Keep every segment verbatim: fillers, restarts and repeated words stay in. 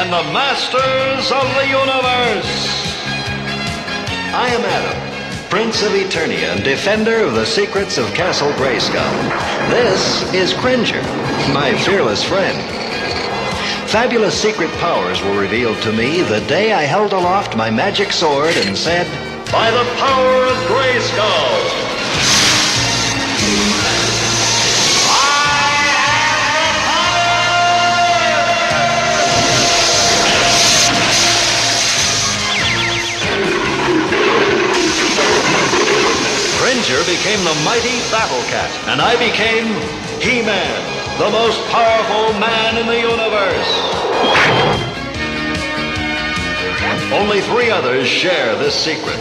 and the Masters of the Universe. I am Adam, Prince of Eternia and defender of the secrets of Castle Grayskull. This is Cringer, my fearless friend. Fabulous secret powers were revealed to me the day I held aloft my magic sword and said, "By the power of Grayskull, Cringer became the mighty Battle Cat, and I became He-Man, the most powerful man in the universe." Only three others share this secret: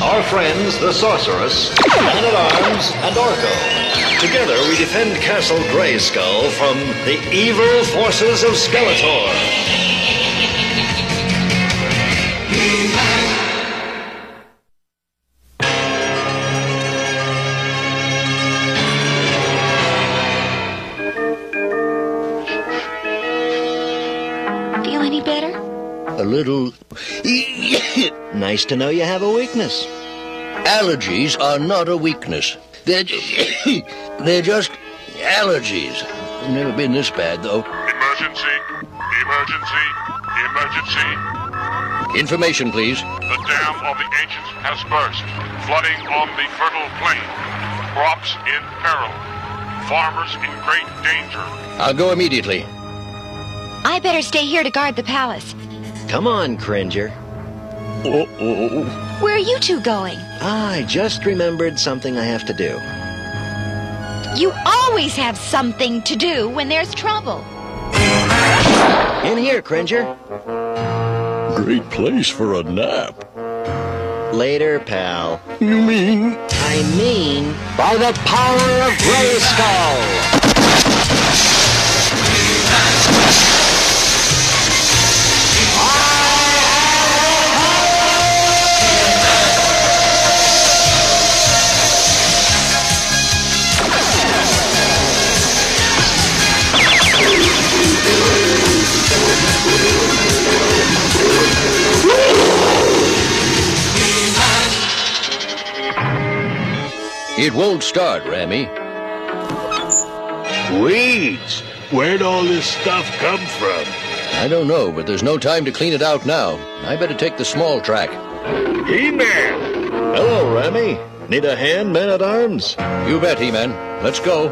our friends, the Sorceress, Man-At-Arms, and Orko. Together we defend Castle Grayskull from the evil forces of Skeletor. He-Man. Little nice to know you have a weakness. Allergies are not a weakness. They're, they're just allergies. I've never been this bad, though. Emergency. Emergency. Emergency. Information, please. The dam of the ancients has burst, flooding on the fertile plain. Crops in peril. Farmers in great danger. I'll go immediately. I better stay here to guard the palace. Come on, Cringer. Uh-oh. Where are you two going? Ah, I just remembered something I have to do. You always have something to do when there's trouble. In here, Cringer. Great place for a nap. Later, pal. You mean? I mean, by the power of Grayskull. It won't start, Rami. Weeds! Where'd all this stuff come from? I don't know, but there's no time to clean it out now. I better take the small track. He-Man! Hello, Rami. Need a hand, Man-At-Arms? You bet, He-Man. Let's go.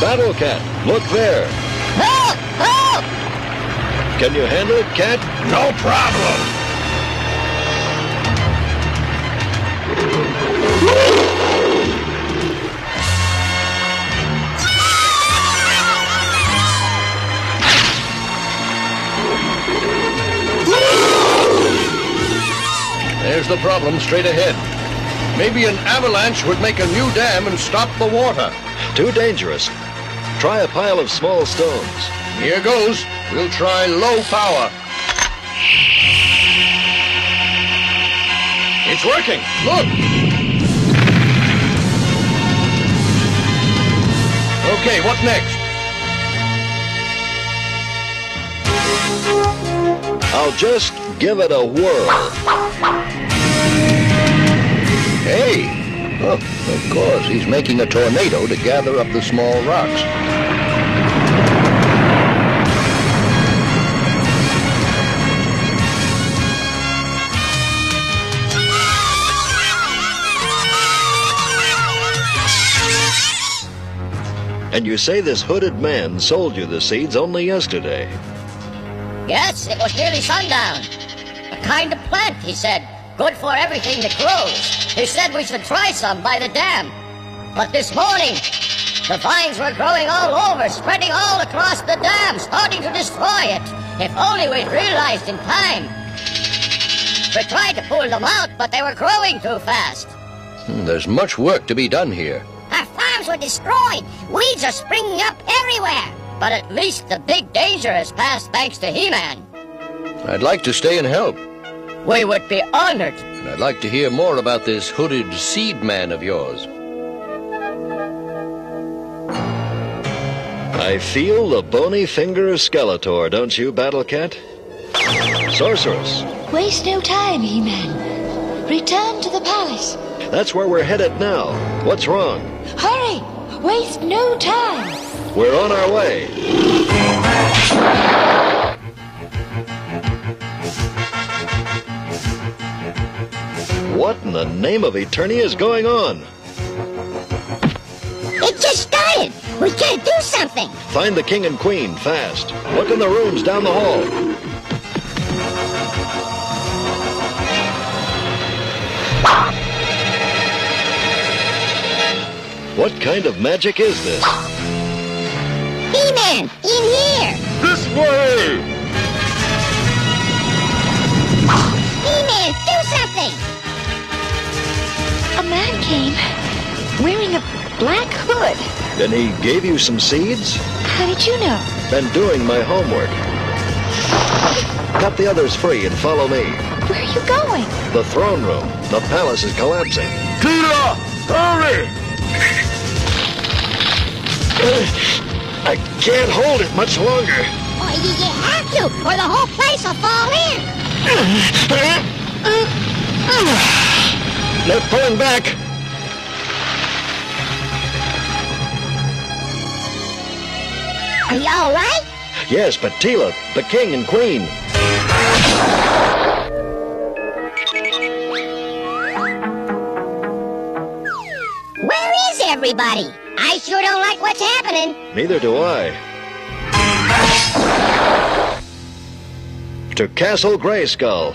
Battle Cat, look there. Help! Help! Can you handle it, Cat? No problem! There's the problem straight ahead. Maybe an avalanche would make a new dam and stop the water. Too dangerous. Try a pile of small stones. Here goes. We'll try low power. It's working. Look. Okay, what's next? I'll just give it a whirl. Hey. Oh, of course, he's making a tornado to gather up the small rocks. And you say this hooded man sold you the seeds only yesterday? Yes, it was nearly sundown. A kind of plant, he said. Good for everything that grows. He said we should try some by the dam. But this morning, the vines were growing all over, spreading all across the dam, starting to destroy it. If only we'd realized in time. We tried to pull them out, but they were growing too fast. Hmm, there's much work to be done here. Our farms were destroyed. Weeds are springing up everywhere. But at least the big danger has passed thanks to He-Man. I'd like to stay and help. We would be honored. and I'd like to hear more about this hooded seed man of yours. I feel the bony finger of Skeletor, don't you, Battle Cat? Sorceress! Waste no time, He-Man. Return to the palace. That's where we're headed now. What's wrong? Hurry! Waste no time! We're on our way. What in the name of Eternia is going on? It just started! We gotta do something! Find the king and queen, fast. Look in the rooms down the hall. What kind of magic is this? He-Man, in here! This way! He-Man, do something! A man came, wearing a black hood. And he gave you some seeds? How did you know? Been doing my homework. Cut the others free and follow me. Where are you going? The throne room. The palace is collapsing. Teela, hurry! I can't hold it much longer. Oh, you, you have to, or the whole place will fall in. They're pulling back. Are you all right? Yes, but Teela, the king and queen. Where is everybody? I sure don't like what's happening. Neither do I. To Castle Grayskull.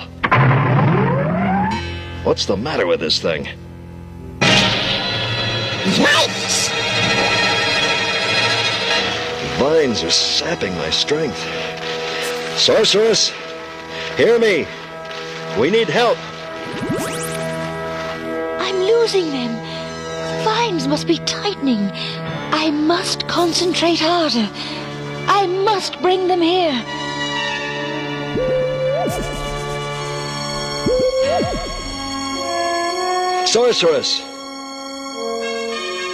What's the matter with this thing? Yikes! Vines are sapping my strength. Sorceress, hear me. We need help. I'm losing them. Vines must be tightening. I must concentrate harder. I must bring them here. Sorceress!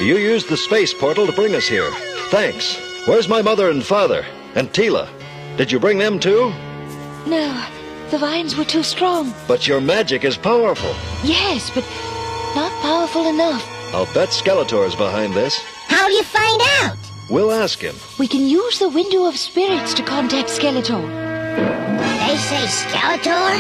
You used the space portal to bring us here. Thanks. Where's my mother and father? And Teela? Did you bring them too? No, the vines were too strong. But your magic is powerful. Yes, but not powerful enough. I'll bet Skeletor's behind this. How do you find out? We'll ask him. We can use the window of spirits to contact Skeletor. They say Skeletor?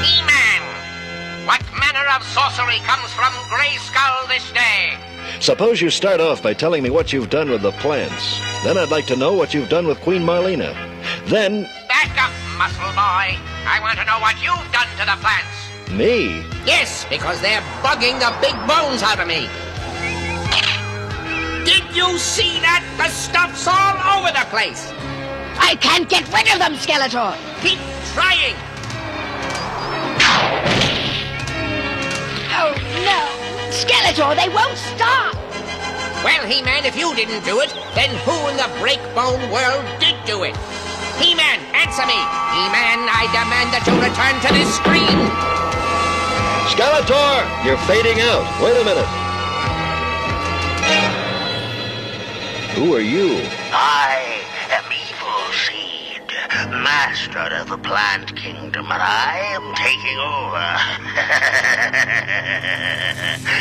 He-Man! What manner of sorcery comes from Grayskull this day? Suppose you start off by telling me what you've done with the plants. Then I'd like to know what you've done with Queen Marlena. Then... Back up, muscle boy! I want to know what you've done to the plants. Me? Yes, because they're bugging the big bones out of me. Did you see that? The stuff's all over the place. I can't get rid of them, Skeletor. Keep trying. Oh, no. Skeletor, they won't stop. Well, He-Man, if you didn't do it, then who in the breakbone world did do it? He-Man, answer me! He-Man, I demand that you return to this screen! Skeletor, you're fading out. Wait a minute. Who are you? I am Evil Seed, master of the plant kingdom, and I am taking over.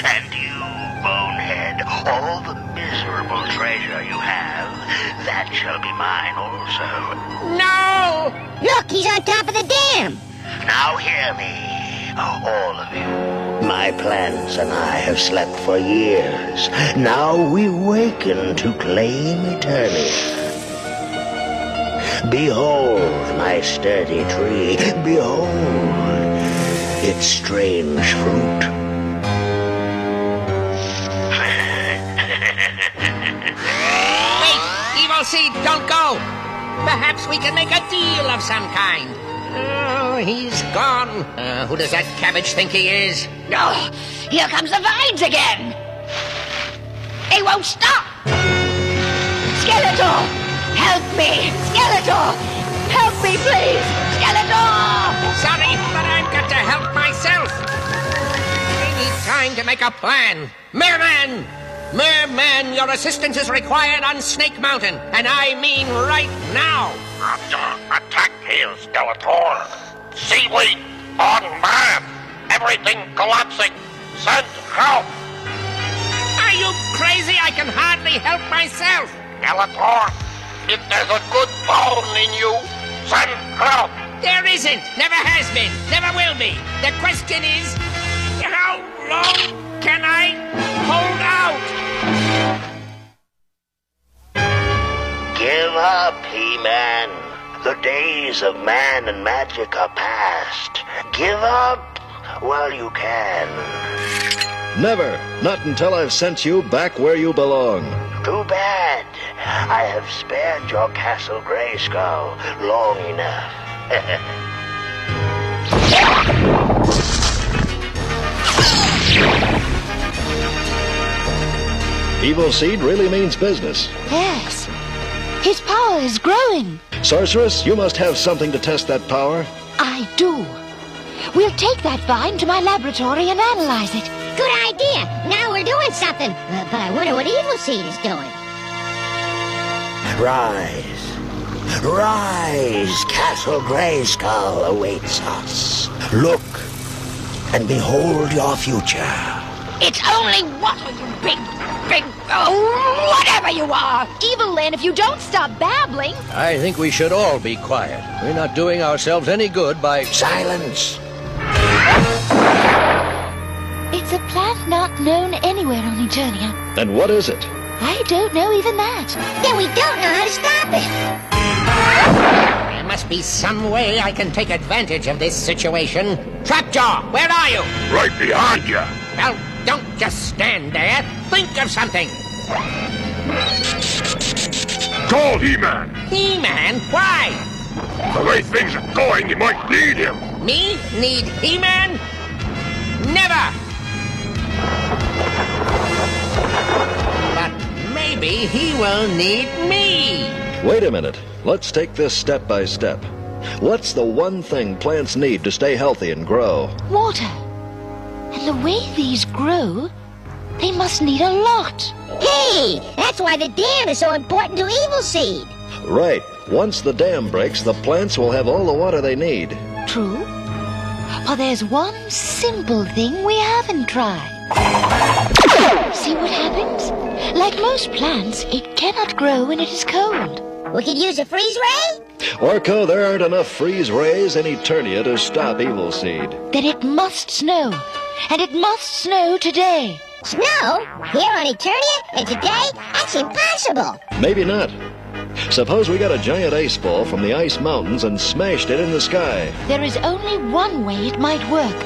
And you, bonehead, all the miserable treasure you have, that shall be mine also. No! Look, he's on top of the dam! Now hear me, all of you. My plants and I have slept for years. Now we waken to claim Eternia. Behold my sturdy tree. Behold its strange fruit. Seed, don't go. Perhaps we can make a deal of some kind. Oh, he's gone. Uh, who does that cabbage think he is? Oh, here comes the vines again. They won't stop. Skeletor, help me. Skeletor, help me please! Skeletor! Sorry, but I've got to help myself. Maybe time to make a plan. Merman! Merman, your assistance is required on Snake Mountain, and I mean right now. Under attack here, Skeletor. Seaweed on man. Everything collapsing. Send help. Are you crazy? I can hardly help myself. Skeletor, if there's a good bone in you, send help. There isn't. Never has been. Never will be. The question is, how long can I hold out? Give up, He-Man. The days of man and magic are past. Give up while you can. Never. Not until I've sent you back where you belong. Too bad. I have spared your Castle Grayskull long enough. Evil Seed really means business. Yes. His power is growing. Sorceress, you must have something to test that power. I do. We'll take that vine to my laboratory and analyze it. Good idea. Now we're doing something. Uh, but I wonder what Evil Seed is doing. Rise. Rise. Castle Grayskull awaits us. Look and behold your future. It's only what you big, big, oh, whatever you are! Evil-Lyn, if you don't stop babbling... I think we should all be quiet. We're not doing ourselves any good by... Silence! It's a plant not known anywhere on Eternia. And what is it? I don't know even that. Then we don't know how to stop it. There must be some way I can take advantage of this situation. Trapjaw, where are you? Right behind you. Well, don't just stand there. Think of something. Call He-Man. He-Man? Why? The way things are going, you might need him. Me? Need He-Man? Never! But maybe he will need me. Wait a minute. Let's take this step by step. What's the one thing plants need to stay healthy and grow? Water. And the way these grow, they must need a lot. Hey, that's why the dam is so important to Evil Seed. Right. Once the dam breaks, the plants will have all the water they need. True. But there's one simple thing we haven't tried. See what happens? Like most plants, it cannot grow when it is cold. We could use a freeze ray? Orko, there aren't enough freeze rays in Eternia to stop Evil Seed. Then it must snow. And it must snow today. Snow? Here on Eternia? And today? That's impossible. Maybe not. Suppose we got a giant ice ball from the Ice Mountains and smashed it in the sky. There is only one way it might work.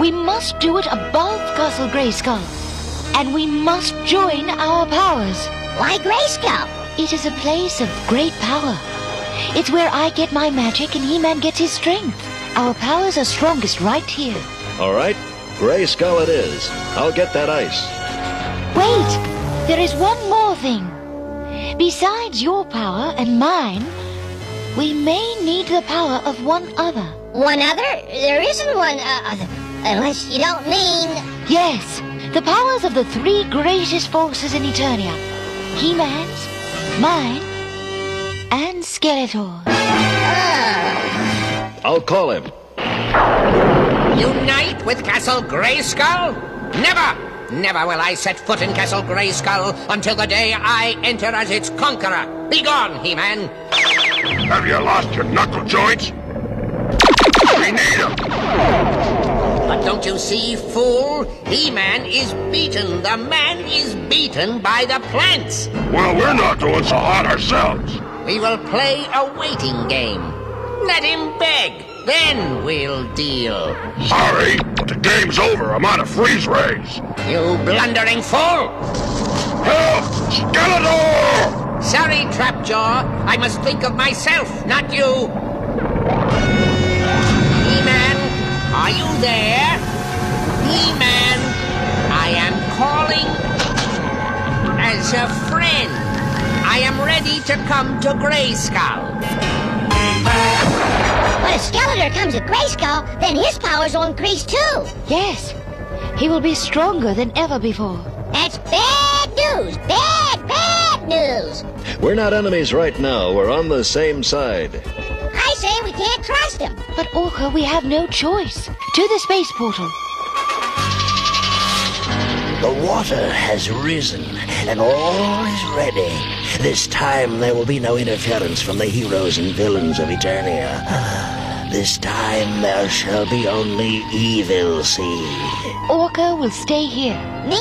We must do it above Castle Grayskull. And we must join our powers. Why Grayskull? It is a place of great power. It's where I get my magic and He-Man gets his strength. Our powers are strongest right here. All right, Grayskull it is. I'll get that ice. Wait, there is one more thing. Besides your power and mine, we may need the power of one other. One other? There isn't one other, unless you don't mean... Yes, the powers of the three greatest forces in Eternia. He-Man's, mine, and Skeletor's. Oh. I'll call him. Unite with Castle Grayskull? Never! Never will I set foot in Castle Grayskull until the day I enter as its conqueror. Begone, He-Man! Have you lost your knuckle joints? We need him! But don't you see, fool? He-Man is beaten. The man is beaten by the plants. Well, we're not doing so hot ourselves. We will play a waiting game. Let him beg. Then we'll deal. Sorry, but the game's over. I'm out of freeze rays. You blundering fool! Help! Skeletor! Sorry, Trapjaw. I must think of myself, not you. He-Man, are you there? He-Man, I am calling as a friend. I am ready to come to Grayskull. Skeletor comes to Grayskull, then his powers will increase too. Yes. He will be stronger than ever before. That's bad news. Bad, bad news. We're not enemies right now. We're on the same side. I say we can't trust him. But, Orko, we have no choice. To the space portal. The water has risen, and all is ready. This time there will be no interference from the heroes and villains of Eternia. This time there shall be only Evil Seed. Orko will stay here. Me?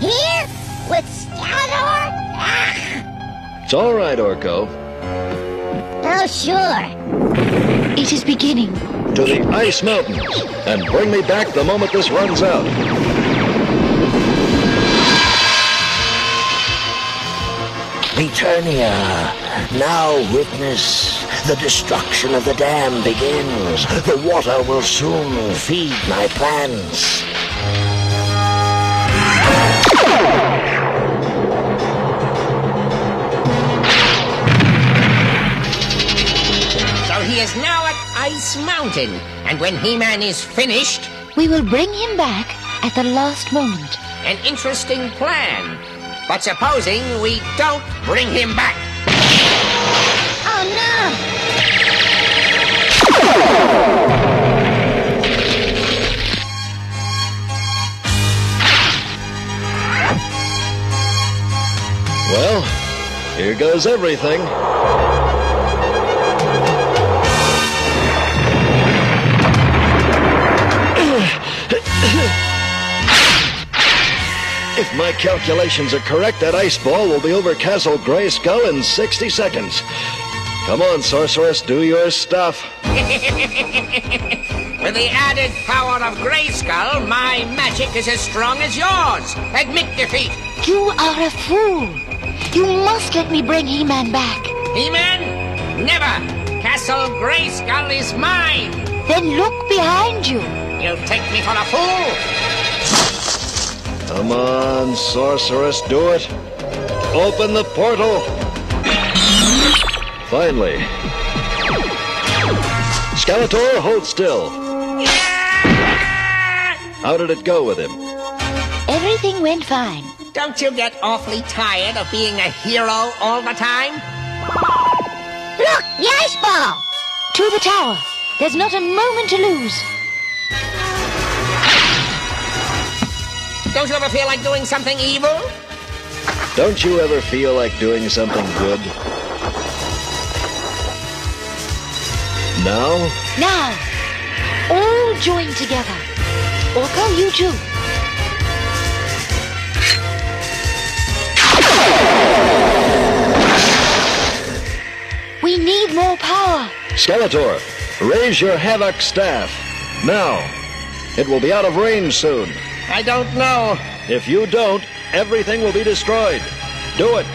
Here? With Skeletor? Ah. It's all right, Orko. Oh, sure. It is beginning. To the Ice Mountain, and bring me back the moment this runs out. Eternia, now witness the destruction of the dam begins. The water will soon feed my plants. So he is now at Ice Mountain, and when He-Man is finished, we will bring him back at the last moment. An interesting plan. But supposing we don't bring him back. Oh, no! Well, here goes everything. If my calculations are correct, that ice ball will be over Castle Grayskull in sixty seconds. Come on, Sorceress, do your stuff. With the added power of Grayskull, my magic is as strong as yours. Admit defeat. You are a fool. You must let me bring He-Man back. He-Man? Never. Castle Grayskull is mine. Then look behind you. You'll take me for a fool. Come on, Sorceress, do it. Open the portal. Finally. Skeletor, hold still. How did it go with him? Everything went fine. Don't you get awfully tired of being a hero all the time? Look, the ice ball! To the tower. There's not a moment to lose. Don't you ever feel like doing something evil? Don't you ever feel like doing something good? Now? Now! All join together. Orko, you too. We need more power. Skeletor, raise your Havoc staff. Now. It will be out of range soon. I don't know. If you don't, everything will be destroyed. Do it.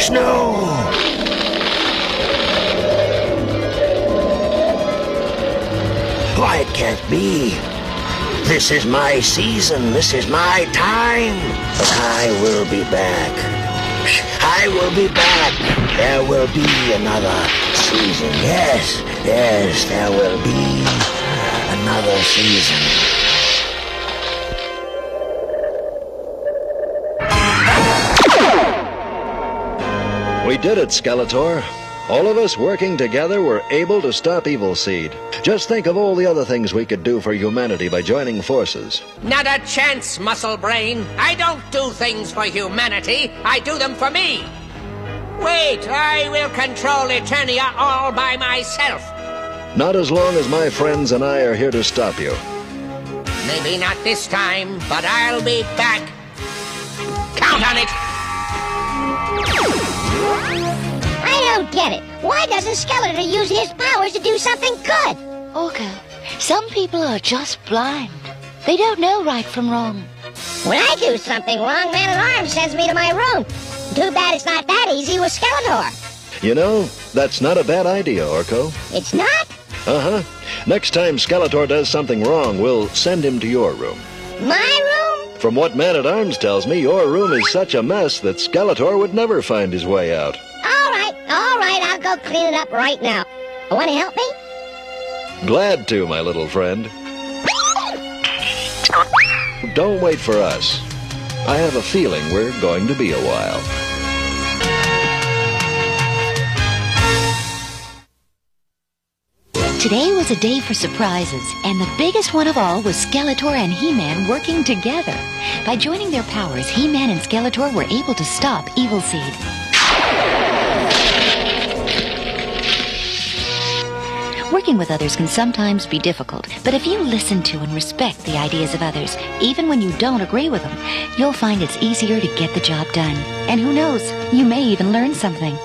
Snow! Why, it can't be. This is my season. This is my time. But I will be back. I will be back. There will be another season. Yes, yes, there will be another season. We did it, Skeletor. All of us working together were able to stop Evil Seed. Just think of all the other things we could do for humanity by joining forces. Not a chance, Muscle Brain. I don't do things for humanity. I do them for me. Wait, I will control Eternia all by myself. Not as long as my friends and I are here to stop you. Maybe not this time, but I'll be back. Count on it. I don't get it. Why doesn't Skeletor use his powers to do something good? Orko, some people are just blind. They don't know right from wrong. When I do something wrong, Man-At-Arms sends me to my room. Too bad it's not that easy with Skeletor. You know, that's not a bad idea, Orko. It's not? Uh-huh. Next time Skeletor does something wrong, we'll send him to your room. My room? From what Man-At-Arms tells me, your room is such a mess that Skeletor would never find his way out. All right, all right, I'll go clean it up right now. Want to help me? Glad to, my little friend. Don't wait for us. I have a feeling we're going to be a while. Today was a day for surprises, and the biggest one of all was Skeletor and He-Man working together. By joining their powers, He-Man and Skeletor were able to stop Evil Seed. Working with others can sometimes be difficult, but if you listen to and respect the ideas of others, even when you don't agree with them, you'll find it's easier to get the job done. And who knows, you may even learn something.